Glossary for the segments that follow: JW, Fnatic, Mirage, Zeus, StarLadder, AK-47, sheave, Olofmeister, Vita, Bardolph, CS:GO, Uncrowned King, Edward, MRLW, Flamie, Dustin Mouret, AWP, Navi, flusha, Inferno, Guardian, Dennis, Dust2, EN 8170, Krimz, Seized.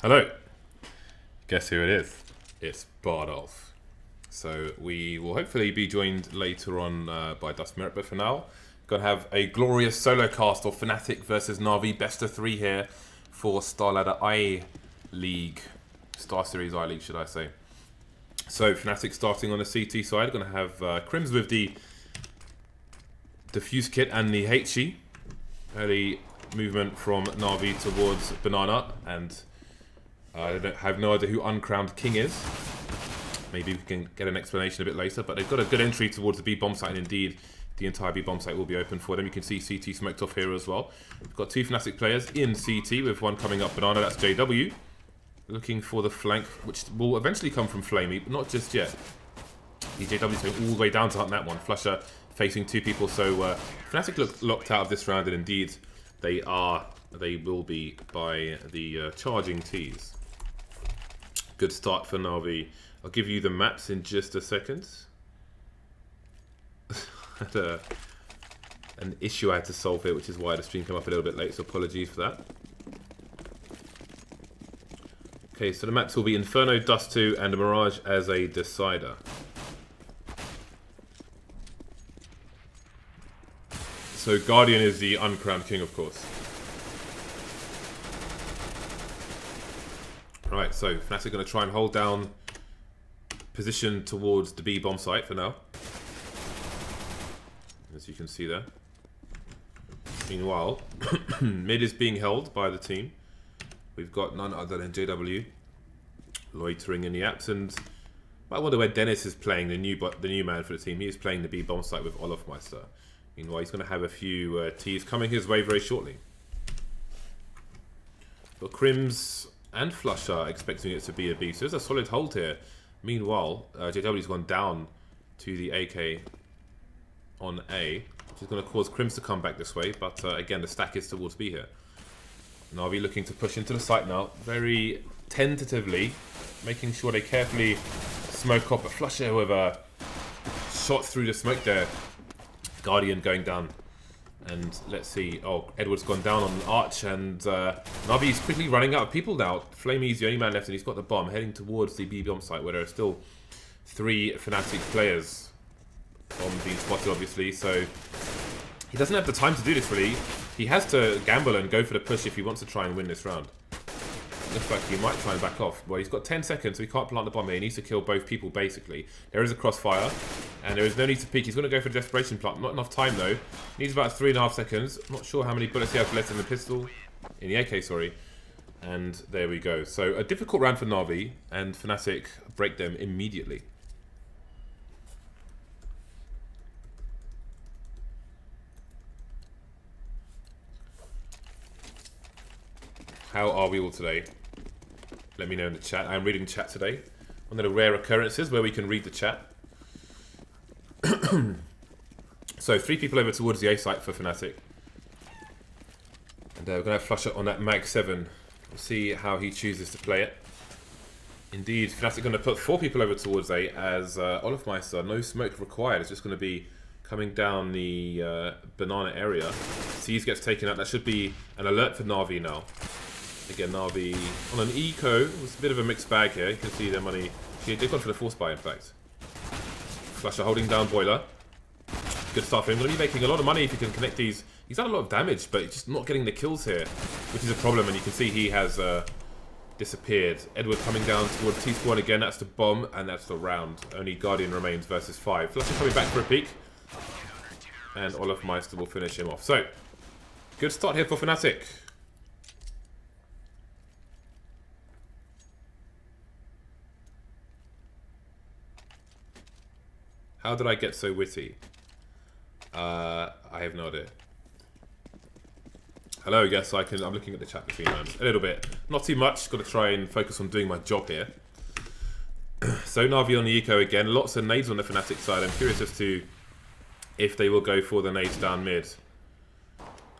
Hello. Guess who it is? It's Bardolph. So we will hopefully be joined later on by Dustin Mouret, but for now, gonna have a glorious solo cast of Fnatic versus Navi, best of three here for StarLadder Star Series I League, should I say? So Fnatic starting on the CT side, gonna have Krimz with the diffuse kit and the HE. Early movement from Navi towards Banana, and I have no idea who Uncrowned King is. Maybe we can get an explanation a bit later, but they've got a good entry towards the B bomb site, and indeed the entire B bomb site will be open for them. You can see CT smoked off here as well. We've got two Fnatic players in CT with one coming up Banana, that's JW. Looking for the flank, which will eventually come from Flamie, but not just yet. The JW's going all the way down to hunt that one. Flusha facing two people, so Fnatic look locked out of this round, and indeed they are. They will be by the charging T's. Good start for Navi. I'll give you the maps in just a second. Had an issue I had to solve here, which is why the stream came up a little bit late, so apologies for that. Okay, so the maps will be Inferno, Dust2, and Mirage as a decider. So Guardian is the Uncrowned King, of course. Right, so Fnatic are going to try and hold down position towards the B bomb site for now, as you can see there. Meanwhile, mid is being held by the team. We've got none other than JW loitering in the apps, and I wonder where Dennis is playing, the new man for the team. He is playing the B bomb site with Olofmeister. Meanwhile, he's going to have a few T's coming his way very shortly. But Krimz and Flusha are expecting it to be a B, so there's a solid hold here. Meanwhile, JW's gone down to the AK on A, which is going to cause Krimz to come back this way, but again, the stack is towards B here. Navi looking to push into the site now, very tentatively, making sure they carefully smoke up. But Flusha with a shot through the smoke there. Guardian going down, and let's see. Oh, Edward's gone down on an arch, and Navi's quickly running out of people now. Flamie's the only man left, and he's got the bomb, heading towards the B bomb site, where there are still three Fnatic players. Bomb being spotted, obviously, so he doesn't have the time to do this, really. He has to gamble and go for the push if he wants to try and win this round. Looks like he might try and back off. Well, he's got 10 seconds, so he can't plant the bomb here. He needs to kill both people, basically. There is a crossfire, and there is no need to peek. He's going to go for a desperation plant. Not enough time, though. Needs about 3.5 seconds. Not sure how many bullets he has left in the pistol. In the AK, sorry. And there we go. So, a difficult round for Navi, and Fnatic break them immediately. How are we all today? Let me know in the chat. I'm reading chat today. One of the rare occurrences where we can read the chat. So, three people over towards the A site for Fnatic. And we're going to flush it on that Mag 7. We'll see how he chooses to play it. Indeed, Fnatic going to put four people over towards A as Olofmeister. No smoke required. It's just going to be coming down the Banana area. Seized gets taken out. That should be an alert for Navi now. Again, Navi on an eco. It's a bit of a mixed bag here. You can see their money. They've gone for the force buy, in fact. Flusha holding down boiler. Good stuff for him. Going to be making a lot of money if he can connect these. He's done a lot of damage, but just not getting the kills here, which is a problem. And you can see he has disappeared. Edward coming down towards T-spawn again. That's the bomb, and that's the round. Only Guardian remains versus 5. Flusha coming back for a peek. And Olofmeister will finish him off. So, good start here for Fnatic. How did I get so witty? I have no idea. Hello, yes, I'm looking at the chat between hands. A little bit. Not too much. Got to try and focus on doing my job here. So, Navi on the eco again. Lots of nades on the Fnatic side. I'm curious as to if they will go for the nades down mid.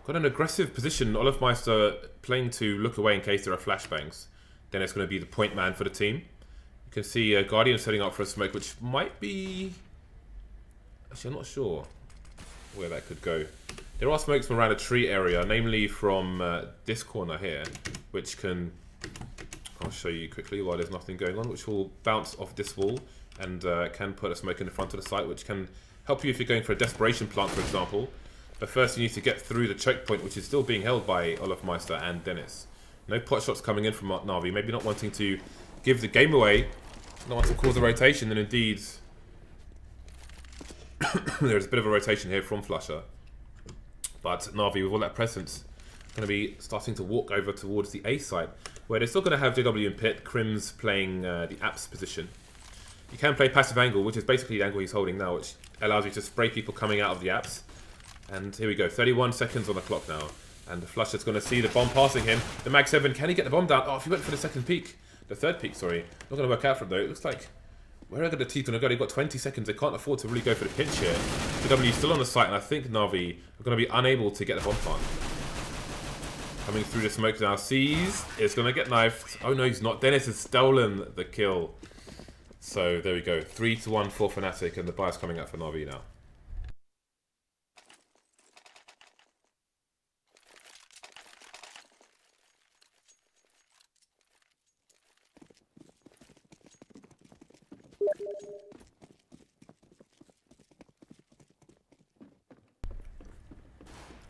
Got an aggressive position. Olofmeister playing to look away in case there are flashbangs. Then it's going to be the point man for the team. You can see Guardian setting up for a smoke, which might be... Actually, I'm not sure where that could go. There are smokes from around a tree area, namely from this corner here, which can I'll show you quickly why there's nothing going on, which will bounce off this wall and can put a smoke in the front of the site, which can help you if you're going for a desperation plant, for example. But first you need to get through the choke point, which is still being held by Olofmeister and Dennis. No pot shots coming in from Navi, maybe not wanting to give the game away, not wanting to cause a rotation, and indeed there is a bit of a rotation here from Flusha. But Navi, with all that presence, going to be starting to walk over towards the A side, where they're still going to have JW in pit, Krimz playing the apps position. You can play passive angle, which is basically the angle he's holding now, which allows you to spray people coming out of the apps. And here we go, 31 seconds on the clock now. And the Flusher's going to see the bomb passing him. The Mag 7, can he get the bomb down? Oh, if he went for the second peak. The third peak, sorry. Not going to work out for him, though. It looks like, where are the T going to go? They've got 20 seconds. They can't afford to really go for the pinch here. The W's still on the site, and I think Navi are going to be unable to get the bomb plant. Coming through the smoke now. Seized is going to get knifed. Oh, no, he's not. Dennis has stolen the kill. So, there we go. 3-1 for Fnatic, and the bias coming out for Navi now.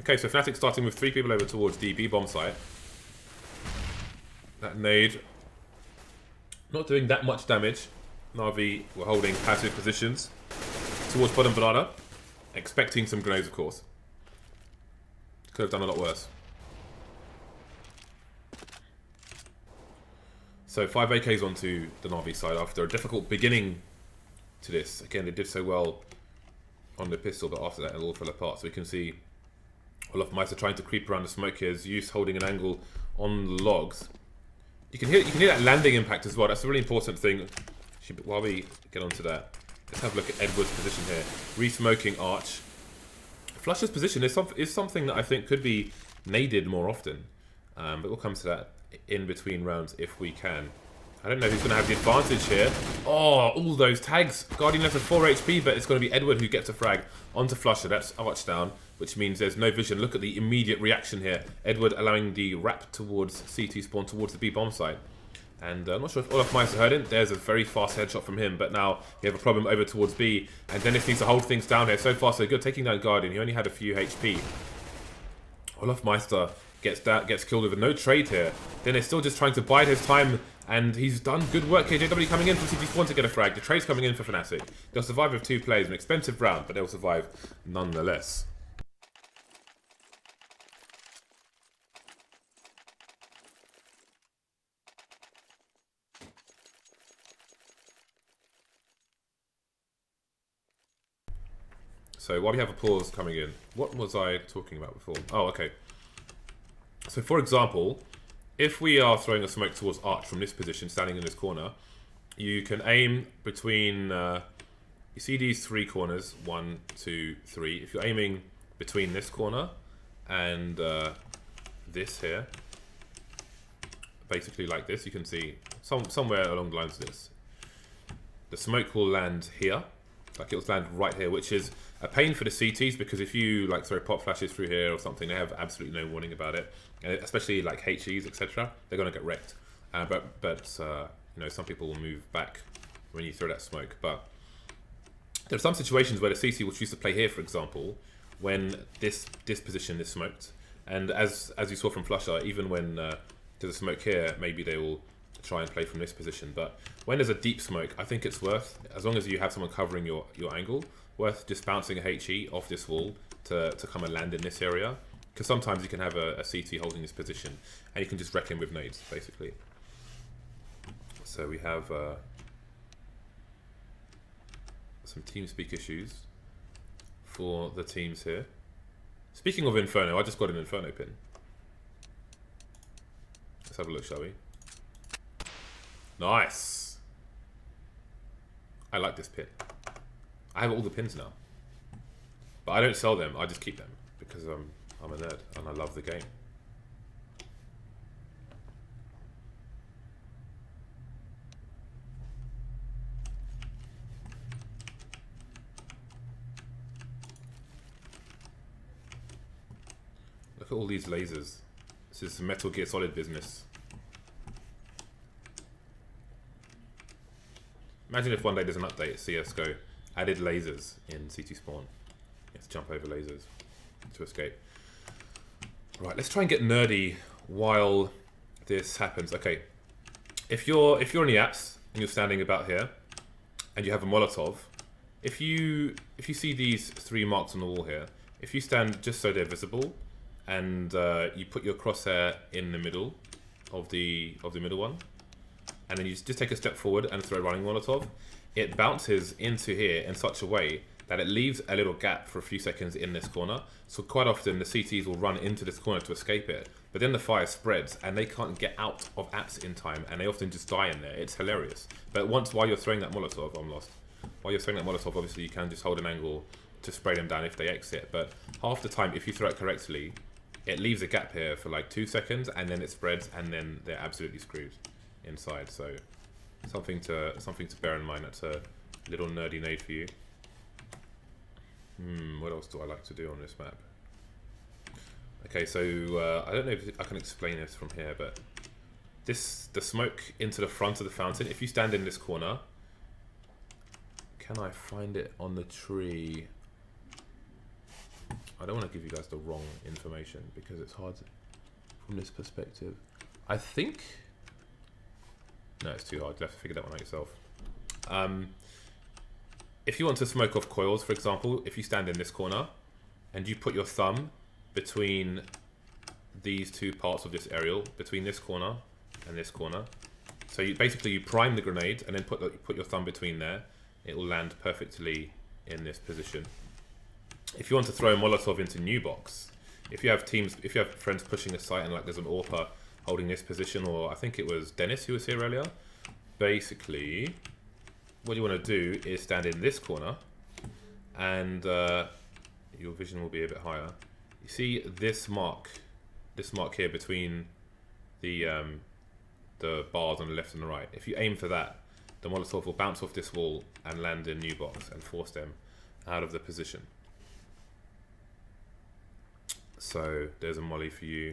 Okay, so Fnatic starting with 3 people over towards DB bomb site. That nade not doing that much damage. Navi were holding passive positions towards bottom banana, expecting some grenades, of course. Could have done a lot worse. So 5 AKs onto the Navi side after a difficult beginning to this. Again, they did so well on the pistol, but after that it all fell apart. So we can see Olofmeister trying to creep around the smoke here. Zeus holding an angle on the logs. You can hear that landing impact as well. That's a really important thing. While we get onto that, let's have a look at Edward's position here. Re-smoking Arch. Flusher's position is something that I think could be naded more often. But we'll come to that in between rounds if we can. I don't know who's going to have the advantage here. Oh, all those tags. Guardian left with 4 HP, but it's going to be Edward who gets a frag onto Flusha. That's Arch down, which means there's no vision. Look at the immediate reaction here. Edward allowing the wrap towards CT spawn, towards the B bomb site. And I'm not sure if Olofmeister heard him. There's a very fast headshot from him, but now we have a problem over towards B. And Dennis needs to hold things down here. So far, so good. Taking down Guardian. He only had a few HP. Olofmeister gets killed with a no trade here. Dennis still just trying to bide his time, and he's done good work here. JW coming in for CT spawn to get a frag. The trade's coming in for Fnatic. They'll survive with 2 plays. An expensive round, but they'll survive nonetheless. So while we have a pause coming in, what was I talking about before? Oh, okay. So for example, if we are throwing a smoke towards Arch from this position, standing in this corner, you can aim between, you see these 3 corners, 1, 2, 3. If you're aiming between this corner and this here, basically like this, you can see somewhere along the lines of this. The smoke will land here. Like it was landed right here, which is a pain for the CTs, because if you like throw pop flashes through here or something, they have absolutely no warning about it, and especially like HEs, etc. They're going to get wrecked. But you know, some people will move back when you throw that smoke. But there are some situations where the CT will choose to play here, for example, when this position is smoked, and as you saw from Flusha, even when there's a smoke here, maybe they will try and play from this position. But when there's a deep smoke, I think it's worth, as long as you have someone covering your angle, worth just bouncing a HE off this wall to come and land in this area, because sometimes you can have a CT holding this position and you can just wreck him with nades, basically. So we have some team speak issues for the teams here. Speaking of Inferno, I just got an Inferno pin. Let's have a look, shall we? Nice. I like this pin. I have all the pins now, but I don't sell them. I just keep them because I'm a nerd and I love the game. Look at all these lasers. This is Metal Gear Solid business. Imagine if one day there's an update at CS:GO, added lasers in C2 spawn. Let's jump over lasers to escape. Right, let's try and get nerdy while this happens. Okay, if you're in the apps and you're standing about here, and you have a Molotov, if you see these three marks on the wall here, if you stand just so they're visible, and you put your crosshair in the middle of the middle one, and then you just take a step forward and throw a running Molotov, it bounces into here in such a way that it leaves a little gap for a few seconds in this corner. So quite often the CTs will run into this corner to escape it, but then the fire spreads and they can't get out of apps in time and they often just die in there. It's hilarious. But once, while you're throwing that Molotov, I'm lost. While you're throwing that Molotov, obviously you can just hold an angle to spray them down if they exit, but half the time if you throw it correctly, it leaves a gap here for like 2 seconds and then it spreads and then they're absolutely screwed inside. So something to bear in mind. That's a little nerdy nade for you. What else do I like to do on this map? Okay, so I don't know if I can explain this from here, but the smoke into the front of the fountain, if you stand in this corner, can I find it on the tree? I don't want to give you guys the wrong information because it's hard from this perspective. I think... No, it's too hard. You'll have to figure that one out yourself. If you want to smoke off coils, for example, if you stand in this corner and you put your thumb between these two parts of this aerial, between this corner and this corner, so you basically prime the grenade and then put your thumb between there, it will land perfectly in this position. If you want to throw a Molotov into new box, if you have friends pushing a site and like there's an AWPer holding this position, or I think it was Dennis who was here earlier, basically what you want to do is stand in this corner and your vision will be a bit higher. You see this mark here between the bars on the left and the right. If you aim for that, the Molotov will bounce off this wall and land in new box and force them out of the position. So there's a molly for you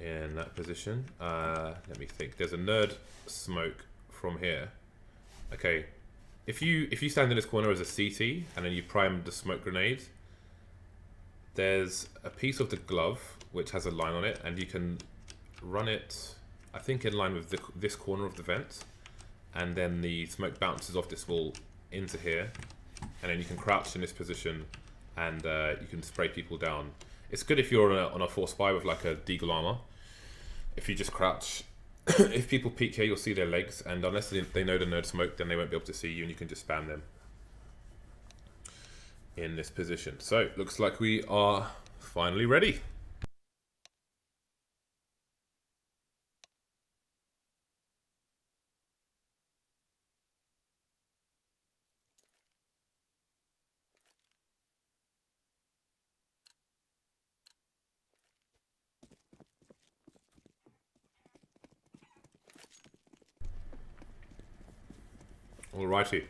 in that position. Let me think. There's a nerd smoke from here. Okay, if you stand in this corner as a CT and then you prime the smoke grenade, there's a piece of the glove which has a line on it and you can run it, I think, in line with this corner of the vent, and then the smoke bounces off this wall into here, and then you can crouch in this position and you can spray people down. It's good if you're on a force spy with like a deagle armor. If you just crouch, if people peek here, you'll see their legs, and unless they know the nerd smoke, then they won't be able to see you, and you can just spam them in this position. So, looks like we are finally ready. Alrighty,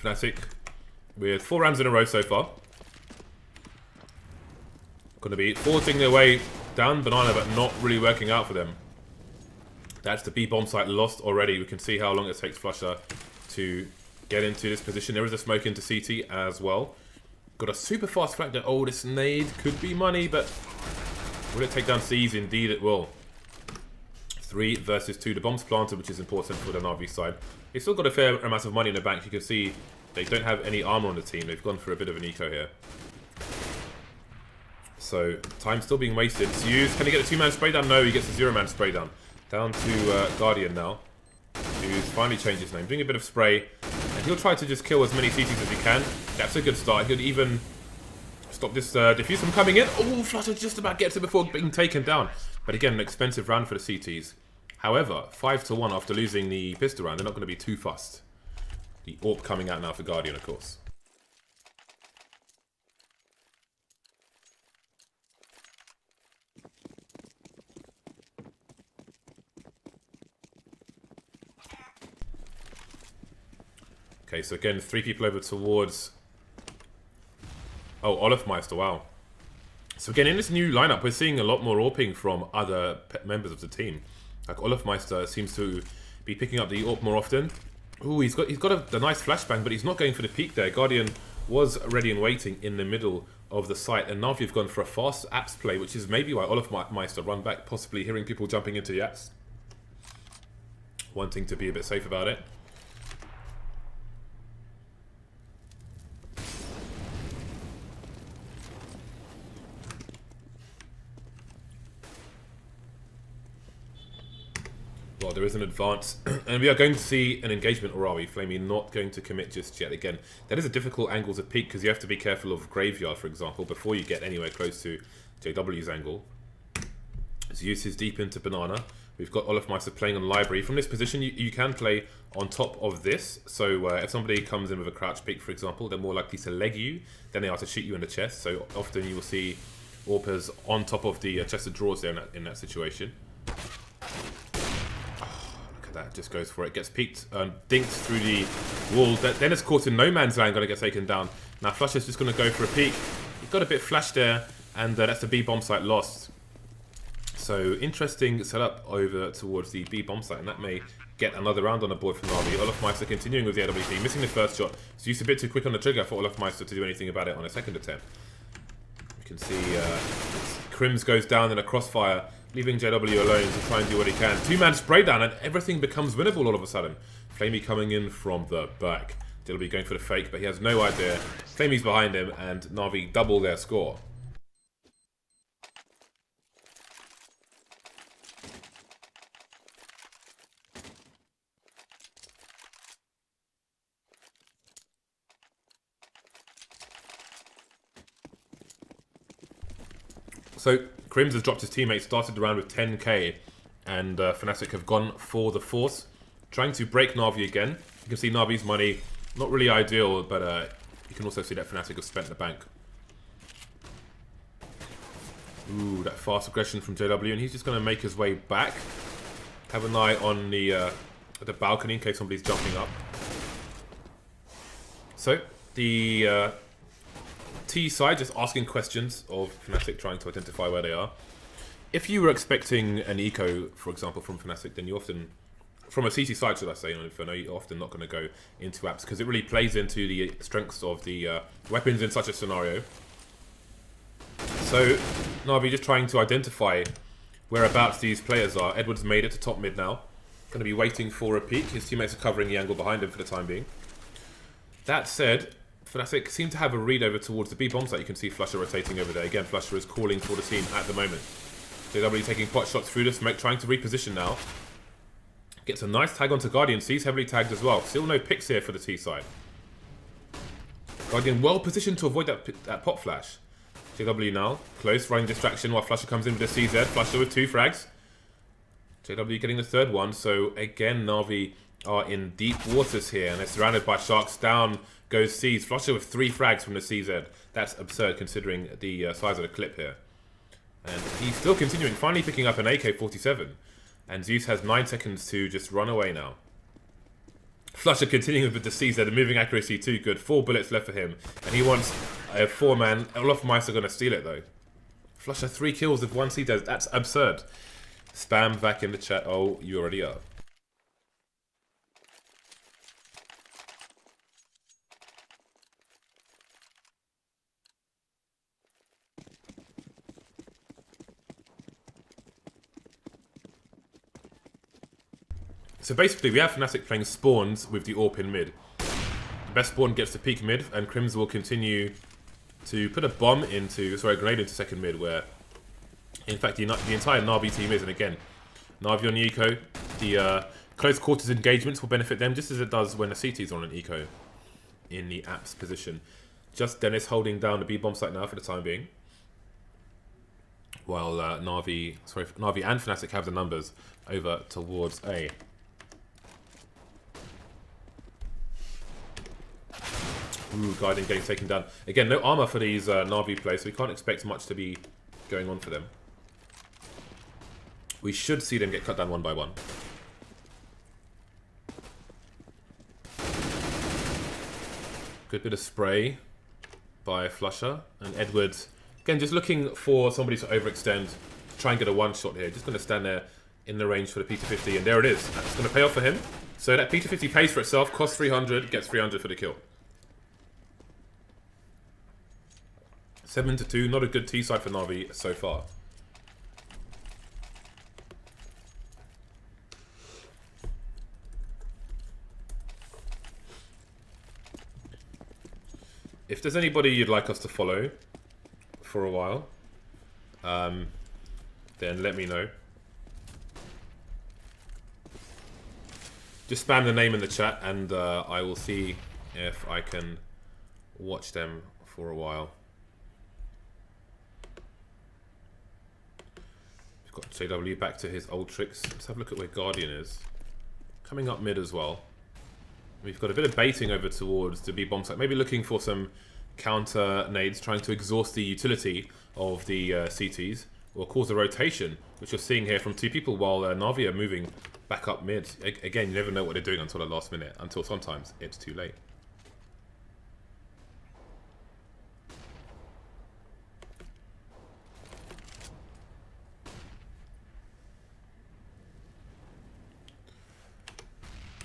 Fnatic, with 4 rounds in a row so far. Going to be forcing their way down banana, but not really working out for them. That's the B bomb site lost already. We can see how long it takes Flusha to get into this position. There is a smoke into CT as well. Got a super fast frag there. Oh, this nade could be money, but will it take down Seized? Indeed it will. 3 versus 2. The bomb's planted, which is important for the Navi side. They've still got a fair amount of money in the bank. You can see they don't have any armor on the team. They've gone for a bit of an eco here. So, time still being wasted. Zeus, can he get a 2-man spray down? No, he gets a 0-man spray down. Down to Guardian now, who's finally changed his name. Doing a bit of spray, and he'll try to just kill as many CTs as he can. That's a good start. He could even stop this defuse from coming in. Oh, Flusha just about gets it before being taken down. But again, an expensive round for the CTs. However, 5-1 after losing the pistol round, they're not going to be too fussed. The AWP coming out now for Guardian, of course. Okay, so again, 3 people over towards... Oh, Olofmeister, wow. So again, in this new lineup, we're seeing a lot more AWPing from other members of the team. Like Olofmeister seems to be picking up the AWP more often. Ooh, he's got a nice flashbang, but he's not going for the peek there. Guardian was ready and waiting in the middle of the site, and Navi have gone for a fast apps play, which is maybe why Olofmeister run back, possibly hearing people jumping into the apps, wanting to be a bit safe about it. Well, there is an advance, and we are going to see an engagement, or are we? Flamie not going to commit just yet. Again, that is a difficult angle to peek, because you have to be careful of Graveyard, for example, before you get anywhere close to JW's angle. Zeus is deep into Banana. We've got Olofmeister playing on Library. From this position, you can play on top of this. So if somebody comes in with a crouch peek, for example, they're more likely to leg you than they are to shoot you in the chest. So often you will see AWPers on top of the chest of drawers there in that situation. That just goes for it. Gets peeked, dinks through the wall. Then it's caught in no man's land, gonna get taken down. Now Flusha's just gonna go for a peek. He got a bit flashed there, and that's the B bomb site lost. So interesting setup over towards the B bomb site, and that may get another round on the board from Navi. Olofmeister continuing with the AWP, missing the first shot. It's used a bit too quick on the trigger for Olofmeister to do anything about it on a second attempt. You can see Krimz goes down in a crossfire, leaving JW alone to try and do what he can. Two-man spray down, and everything becomes winnable all of a sudden. Flamie coming in from the back. JW going for the fake, but he has no idea. Flamie's behind him, and Navi double their score. So Krimz has dropped his teammates, started the round with 10k, and Fnatic have gone for the force, trying to break Navi again. You can see Navi's money, not really ideal, but you can also see that Fnatic have spent the bank. Ooh, that fast aggression from JW, and he's just going to make his way back. Have an eye on the balcony in case somebody's jumping up. So, the T side just asking questions of Fnatic, trying to identify where they are. If you were expecting an eco, for example, from Fnatic, then you often, from a CT side, should I say, on Inferno, you're often not going to go into apps, because it really plays into the strengths of the weapons in such a scenario. So Navi just trying to identify whereabouts these players are. Edward's made it to top mid now. Going to be waiting for a peek. His teammates are covering the angle behind him for the time being. That said, Fnatic seem to have a read over towards the B bomb site. You can see Flusha rotating over there. Again, Flusha is calling for the team at the moment. JW taking pot shots through the smoke, trying to reposition now. Gets a nice tag onto Guardian. Seized heavily tagged as well. Still no picks here for the T side. Guardian well positioned to avoid that pop flash. JW now close, running distraction while Flusha comes in with the CZ. Flusha with two frags. JW getting the third one. So again, Navi are in deep waters here, and they're surrounded by sharks. Down goes Seized. Flusha with three frags from the CZ. That's absurd considering the size of the clip here. And he's still continuing, finally picking up an AK-47. And Zeus has 9 seconds to just run away now. Flusha continuing with the CZ, and moving accuracy too good. 4 bullets left for him, and he wants a 4-man. Olofmeister going to steal it though. Flusha 3 kills with 1 CZ. That's absurd. Spam back in the chat. Oh, you already are. So basically, we have Fnatic playing spawns with the AWP in mid. The best spawn gets to peak mid, and Krimz will continue to put a bomb into, sorry, a grenade into second mid, where, in fact, the entire Navi team is. And again, Navi on the eco, the close quarters engagements will benefit them, just as it does when the CT's on an eco in the apps position. Just Dennis holding down the B bomb site now for the time being, while Navi and Fnatic have the numbers over towards A. Ooh, Guardian getting taken down. Again, no armor for these Navi players, so we can't expect much to be going on for them. We should see them get cut down one by one. Good bit of spray by Flusha. And Edward, again, just looking for somebody to overextend, try and get a one-shot here. Just going to stand there, in the range for the P250, and there it is. That's going to pay off for him. So that P250 pays for itself, costs 300, gets 300 for the kill. 7-2, not a good T-side for Navi so far. If there's anybody you'd like us to follow for a while, then let me know. Just spam the name in the chat, and I will see if I can watch them for a while. We've got JW back to his old tricks. Let's have a look at where Guardian is. Coming up mid as well. We've got a bit of baiting over towards the B bomb site, maybe looking for some counter nades, trying to exhaust the utility of the CTs, or cause a rotation, which you're seeing here from two people while Navi are moving back up mid. Again, you never know what they're doing until the last minute, until sometimes it's too late.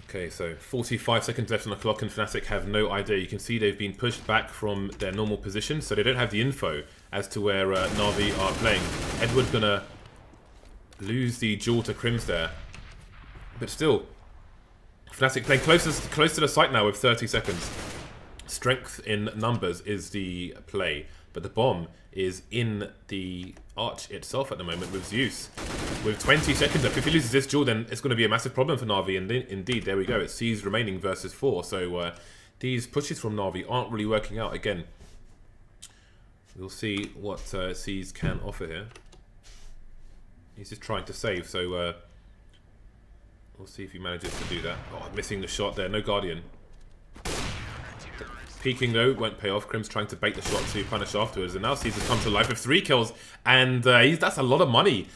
Okay, so 45 seconds left on the clock, and Fnatic have no idea. You can see they've been pushed back from their normal position, so they don't have the info as to where Navi are playing. Edward gonna lose the duel to Krimz there. But still, Fnatic playing close to the site now with 30 seconds. Strength in numbers is the play, but the bomb is in the arch itself at the moment with Zeus. With 20 seconds left, if he loses this duel, then it's going to be a massive problem for Navi. And indeed, there we go. It's Seized remaining versus 4. So these pushes from Navi aren't really working out. Again, we'll see what Seized can offer here. He's just trying to save. So we'll see if he manages to do that. Oh, missing the shot there. No Guardian. Peeking though, won't pay off. Krimz trying to bait the shot to punish afterwards, and now Seized has come to life with 3 kills, and that's a lot of money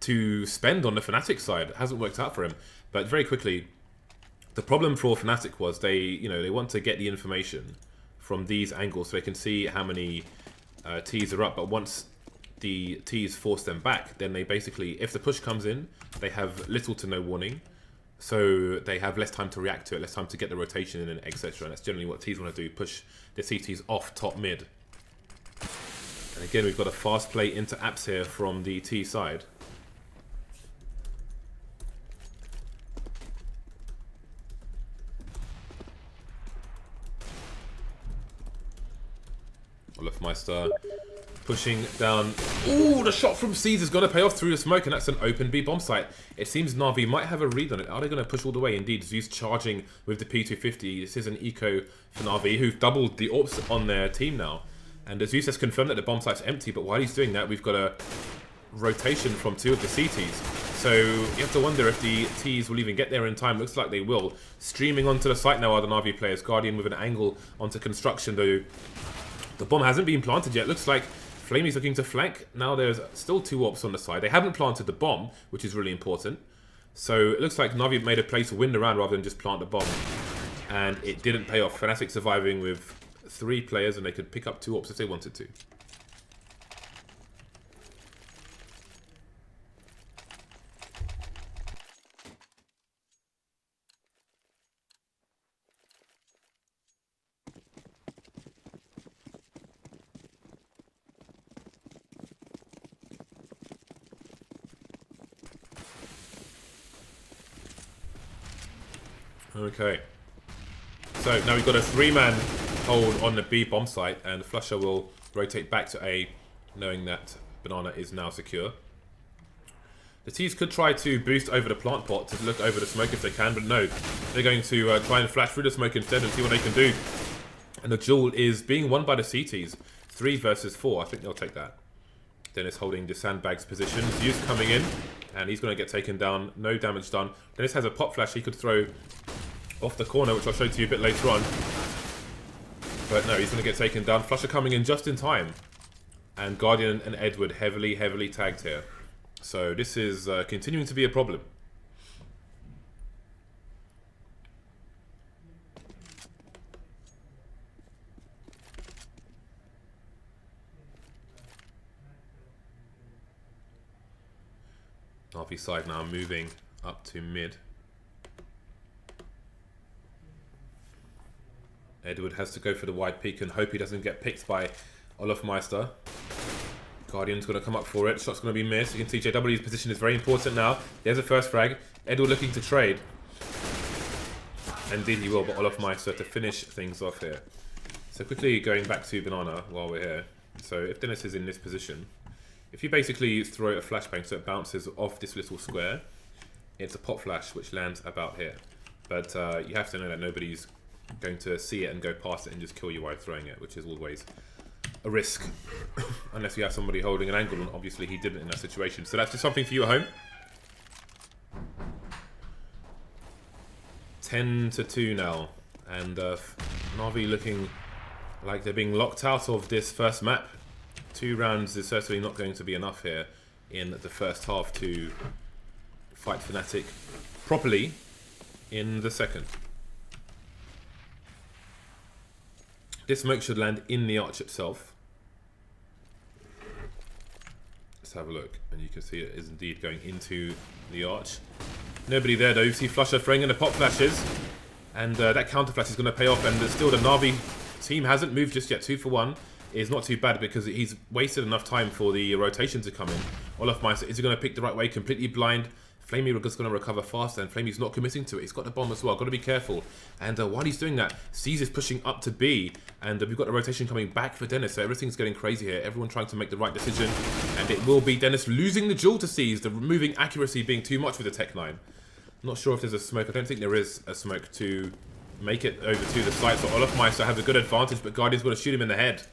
to spend on the Fnatic side. It hasn't worked out for him. But very quickly, the problem for Fnatic was they want to get the information from these angles so they can see how many T's are up. But once the T's force them back, then they basically, if the push comes in, they have little to no warning. So they have less time to react to it, less time to get the rotation in, and etc. And that's generally what T's want to do, push the CTs off top mid. And again, we've got a fast play into apps here from the T side. Olofmeister pushing down. Ooh, the shot from Seized is going to pay off through the smoke, and that's an open B bomb site. It seems Navi might have a read on it. Are they going to push all the way? Indeed, Zeus charging with the P250. This is an eco for Navi, who've doubled the AWPs on their team now. And Zeus has confirmed that the bomb site's empty, but while he's doing that, we've got a rotation from two of the CTs. So you have to wonder if the Ts will even get there in time. Looks like they will. Streaming onto the site now are the Navi players. Guardian with an angle onto construction, though. The bomb hasn't been planted yet. Looks like Flamie's looking to flank. Now there's still two AWPs on the side. They haven't planted the bomb, which is really important. So it looks like Navi made a play to win the round rather than just plant the bomb. And it didn't pay off. Fnatic surviving with 3 players, and they could pick up 2 AWPs if they wanted to. Okay, so now we've got a 3-man hold on the B bomb site, and Flusha will rotate back to A, knowing that Banana is now secure. The T's could try to boost over the plant pot to look over the smoke if they can, but no, they're going to try and flash through the smoke instead and see what they can do. And the duel is being won by the CTs, 3 versus 4. I think they'll take that. Dennis holding the sandbags position. Zeus coming in, and he's going to get taken down. No damage done. Dennis has a pop flash he could throw off the corner, which I'll show to you a bit later on. But no, he's going to get taken down. Flusha coming in just in time. And Guardian and Edward heavily, heavily tagged here. So this is continuing to be a problem. RP side now moving up to mid. Edward has to go for the wide peek and hope he doesn't get picked by Olofmeister. Guardian's going to come up for it. Shot's going to be missed. You can see JW's position is very important now. There's a first frag. Edward looking to trade. Indeed he will, but Olofmeister to finish things off here. So quickly going back to Banana while we're here. So if Dennis is in this position, if you basically throw a flashbang so it bounces off this little square, it's a pop flash which lands about here. But you have to know that nobody's going to see it and go past it and just kill you while throwing it, which is always a risk. Unless you have somebody holding an angle, and obviously he didn't in that situation. So that's just something for you at home. 10-2 now, and Navi looking like they're being locked out of this first map. 2 rounds is certainly not going to be enough here in the first half to fight Fnatic properly in the second. This smoke should land in the arch itself. Let's have a look, and you can see it is indeed going into the arch. Nobody there though. You see Flusha throwing in the pop flashes, and that counter flash is going to pay off, and still the Navi team hasn't moved just yet. 2 for 1 is not too bad because he's wasted enough time for the rotation to come in. Olofmeister is going to pick the right way, completely blind. Flamie is going to recover faster, and Flamie's not committing to it. He's got the bomb as well. Got to be careful. And while he's doing that, Seized is pushing up to B. And we've got the rotation coming back for Dennis. So everything's getting crazy here. Everyone trying to make the right decision. And it will be Dennis losing the duel to Seized. The moving accuracy being too much with the Tech 9. Not sure if there's a smoke. I don't think there is a smoke to make it over to the site. So Olofmeister have a good advantage, but Guardian's going to shoot him in the head.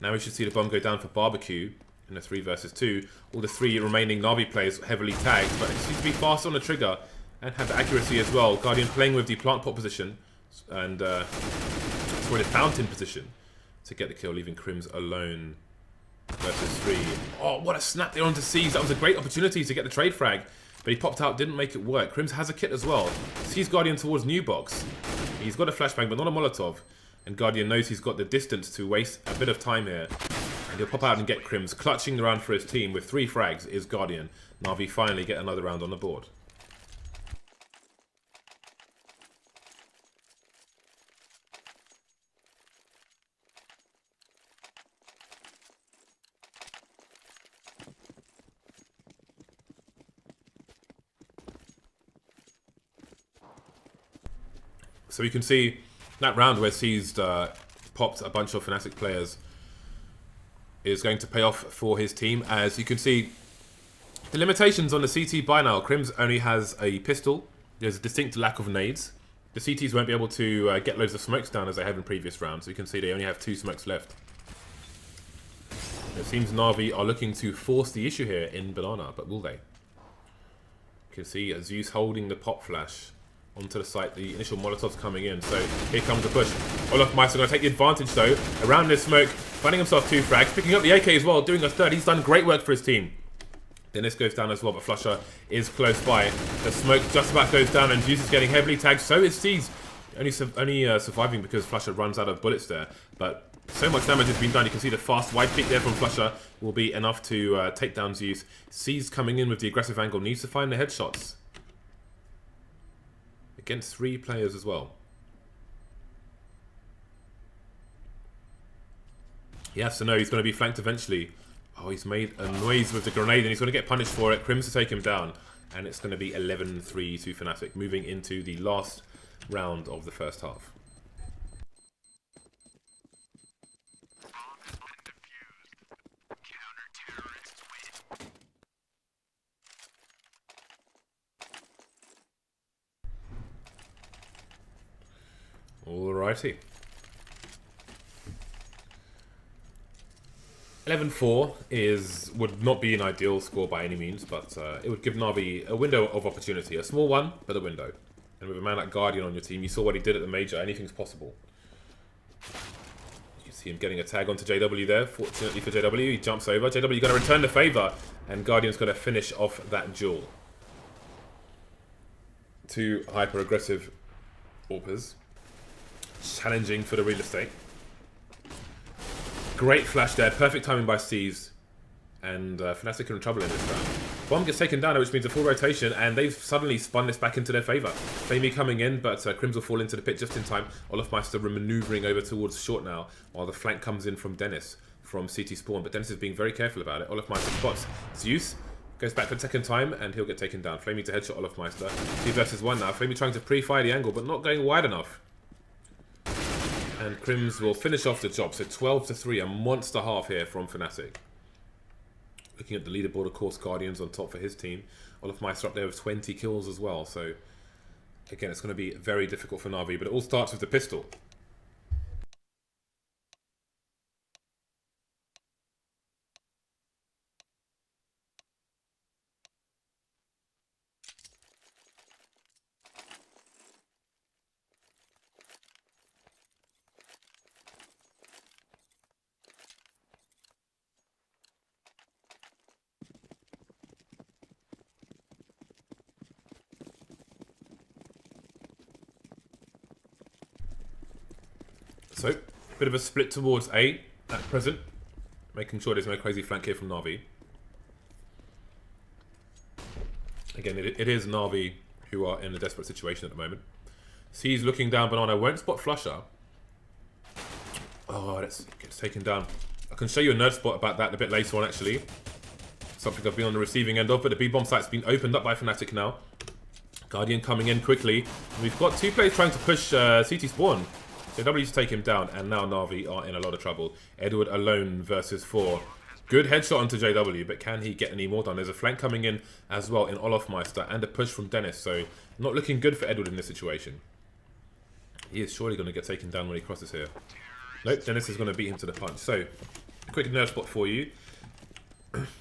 Now we should see the bomb go down for Barbecue. In the 3 versus 2, all the 3 remaining Navi players heavily tagged, but it seems to be fast on the trigger and have the accuracy as well. Guardian playing with the plant pot position and for the fountain position to get the kill, leaving Krimz alone. Versus 3. Oh, what a snap there onto Seized. That was a great opportunity to get the trade frag, but he popped out, didn't make it work. Krimz has a kit as well. Sees Guardian towards new box. He's got a flashbang, but not a Molotov. And Guardian knows he's got the distance to waste a bit of time here. He'll pop out and get Krimz. Clutching the round for his team with 3 frags is Guardian. Navi finally get another round on the board. So you can see that round where Seized popped a bunch of Fnatic players is going to pay off for his team. As you can see, the limitations on the CT by now. Krimz only has a pistol. There's a distinct lack of nades. The CTs won't be able to get loads of smokes down as they have in previous rounds. You can see they only have 2 smokes left. It seems Navi are looking to force the issue here in Banana, but will they? You can see Zeus holding the pop flash onto the site. The initial Molotov's coming in, so here comes the push. Olofmeister going to take the advantage though, around this smoke, finding himself 2 frags, picking up the AK as well, doing a third. He's done great work for his team. Dennis goes down as well, but Flusha is close by. The smoke just about goes down, and Zeus is getting heavily tagged, so is Seized. Only surviving because Flusha runs out of bullets there, but so much damage has been done. You can see the fast wide peek there from Flusha will be enough to take down Zeus. Seized coming in with the aggressive angle, needs to find the headshots. Against 3 players as well. Yes or no, he's going to be flanked eventually. Oh, he's made a noise with the grenade and he's going to get punished for it. Krimz to take him down. And it's going to be 11-3 to Fnatic, moving into the last round of the first half. Alrighty. 11-4 would not be an ideal score by any means, but it would give Navi a window of opportunity. A small one, but a window. And with a man like Guardian on your team, you saw what he did at the Major. Anything's possible. You see him getting a tag onto JW there. Fortunately for JW, he jumps over. JW going to return the favour, and Guardian's going to finish off that duel. 2 hyper-aggressive AWPers. Challenging for the real estate. Great flash there. Perfect timing by Seized. And Fnatic are in trouble in this round. Bomb gets taken down, which means a full rotation, and they've suddenly spun this back into their favour. Flamie coming in, but Krimz will fall into the pit just in time. Olofmeister manoeuvring over towards short now, while the flank comes in from Dennis from CT Spawn. But Dennis is being very careful about it. Olofmeister spots Zeus, goes back for the second time, and he'll get taken down. Flamie to headshot Olofmeister. 2 versus 1 now. Flamie trying to pre-fire the angle, but not going wide enough. And Krimz will finish off the job. So 12 to 3, a monster half here from Fnatic. Looking at the leaderboard, of course, Guardian's on top for his team. Olofmeister up there with 20 kills as well. So, again, it's going to be very difficult for Navi, but it all starts with the pistol. So, a bit of a split towards A at present, making sure there's no crazy flank here from Navi. Again, it is Navi who are in a desperate situation at the moment. Seized looking down Banana, won't spot Flusha. Oh, that gets taken down. I can show you a nerd spot about that a bit later on, actually. Something I've been on the receiving end of, but the B-bomb site's been opened up by Fnatic now. Guardian coming in quickly. And we've got two players trying to push CT Spawn. JW to take him down, and now Navi are in a lot of trouble. Edward alone versus 4. Good headshot onto JW, but can he get any more done? There's a flank coming in as well in Olofmeister, and a push from Dennis, so not looking good for Edward in this situation. He is surely going to get taken down when he crosses here. Nope, Dennis is going to beat him to the punch. So, quick nerf spot for you.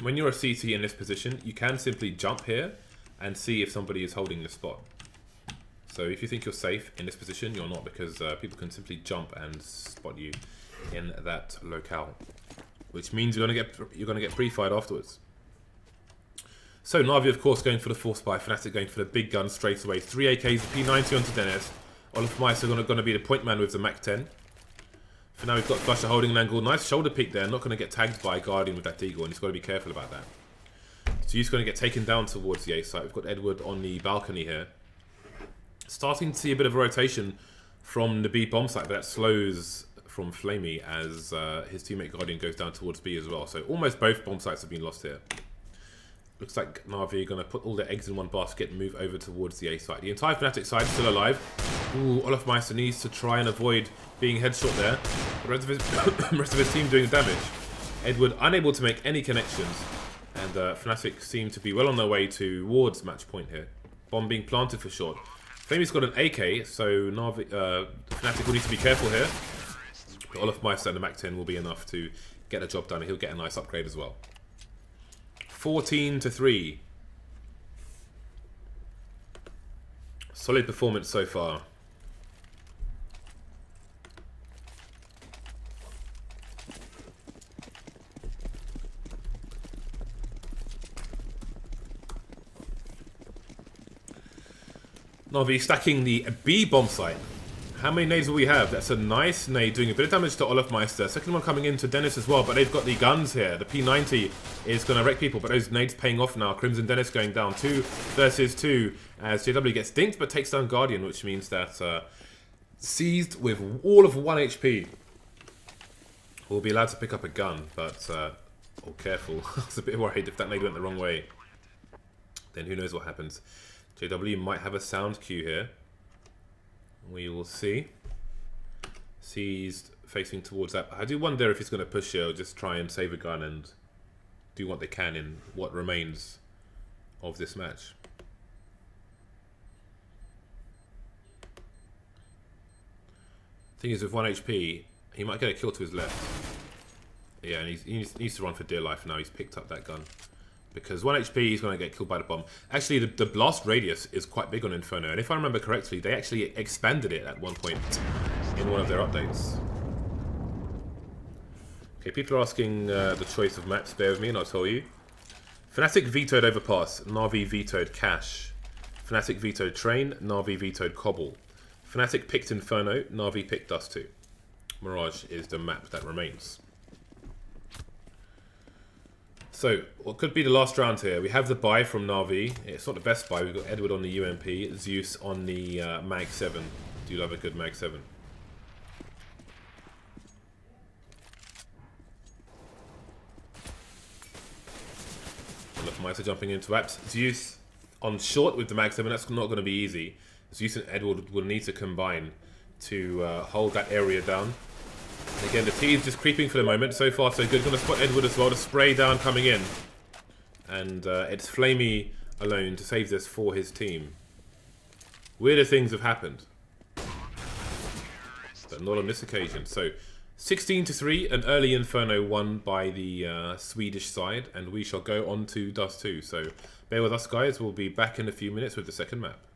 When you're a CT in this position, you can simply jump here and see if somebody is holding this spot. So if you think you're safe in this position, you're not, because people can simply jump and spot you in that locale, which means you're going to get pre-fired afterwards. So Navi, of course, going for the 4-spy. Fnatic going for the big gun straight away. 3 AKs, P90 onto Dennis. Olofmeister going to be the point man with the MAC-10. For now, we've got Flusha holding an angle. Nice shoulder peek there. Not going to get tagged by Guardian with that deagle, and he's got to be careful about that. So he's going to get taken down towards the A site. We've got Edward on the balcony here. Starting to see a bit of a rotation from the B bomb site, but that slows from Flamie as his teammate Guardian goes down towards B as well. So almost both bomb sites have been lost here. Looks like Navi are going to put all their eggs in one basket and move over towards the A site. The entire Fnatic side still alive. Ooh, Olofmeister needs to try and avoid being headshot there. The rest of his team doing the damage. Edward unable to make any connections, and Fnatic seem to be well on their way towards match point here. Bomb being planted for short. Flamie's got an AK, so Navi, Fnatic will need to be careful here. But Olofmeister and the MAC-10 will be enough to get the job done, and he'll get a nice upgrade as well. 14 to 3. Solid performance so far. Navi stacking the B bomb site. How many nades will we have? That's a nice nade, doing a bit of damage to Olofmeister. Second one coming in to Dennis as well, but they've got the guns here. The P90 is going to wreck people, but those nades paying off now. Krimz and Dennis going down 2 versus 2 as JW gets dinked but takes down Guardian, which means that Seized with all of 1 HP will be allowed to pick up a gun, but oh, careful. I was a bit worried if that nade went the wrong way. Then who knows what happens. JW might have a sound cue here. We will see. Seized facing towards that. I do wonder if he's going to push here or just try and save a gun and do what they can in what remains of this match. Thing is, with 1 HP, he might get a kill to his left. Yeah, and he needs to run for dear life now. He's picked up that gun. Because 1 HP, he's going to get killed by the bomb. Actually, the blast radius is quite big on Inferno. And if I remember correctly, they actually expanded it at one point in one of their updates. Okay, people are asking the choice of maps. Bear with me and I'll tell you. Fnatic vetoed Overpass. Navi vetoed Cash. Fnatic vetoed Train. Navi vetoed Cobble. Fnatic picked Inferno. Navi picked Dust2. Mirage is the map that remains. So, what could be the last round here. We have the buy from Navi. It's not the best buy. We've got Edward on the UMP, Zeus on the Mag 7. Do you love a good Mag 7? Olofmeister jumping into apps. Zeus on short with the Mag 7. That's not going to be easy. Zeus and Edward will need to combine to hold that area down. And again, the team's just creeping for the moment. So far, so good. Going to spot Edward as well. The spray down coming in. And it's Flamie alone to save this for his team. Weirder things have happened. But not on this occasion. So, 16-3. An early Inferno won by the Swedish side. And we shall go on to Dust2. So, bear with us, guys. We'll be back in a few minutes with the second map.